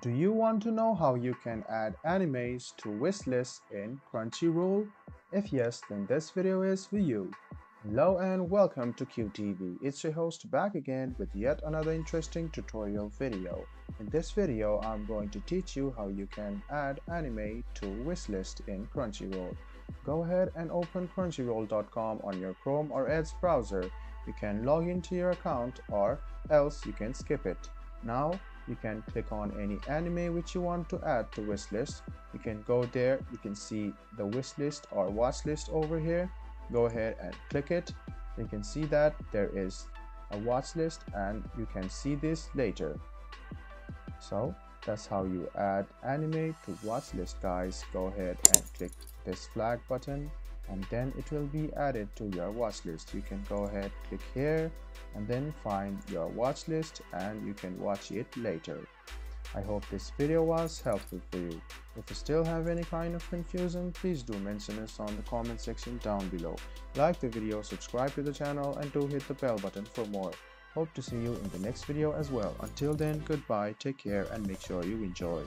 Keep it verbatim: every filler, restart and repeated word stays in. Do you want to know how you can add animes to wishlists in Crunchyroll? If yes, then this video is for you. Hello and welcome to Q T V. It's your host back again with yet another interesting tutorial video. In this video, I'm going to teach you how you can add anime to wishlist in Crunchyroll. Go ahead and open crunchyroll dot com on your Chrome or Edge browser. You can log into your account or else you can skip it. Now, you can click on any anime which you want to add to wishlist. You can go there, you can see the wishlist or watch list over here. Go ahead and click it. You can see that there is a watch list and you can see this later. So that's how you add anime to watch list, guys. Go ahead and click this flag button and then it will be added to your watch list. You can go ahead, click here and then find your watch list and you can watch it later. I hope this video was helpful for you. If you still have any kind of confusion, please do mention us on the comment section down below. Like the video, subscribe to the channel and do hit the bell button for more. Hope to see you in the next video as well. Until then, goodbye, take care and make sure you enjoy.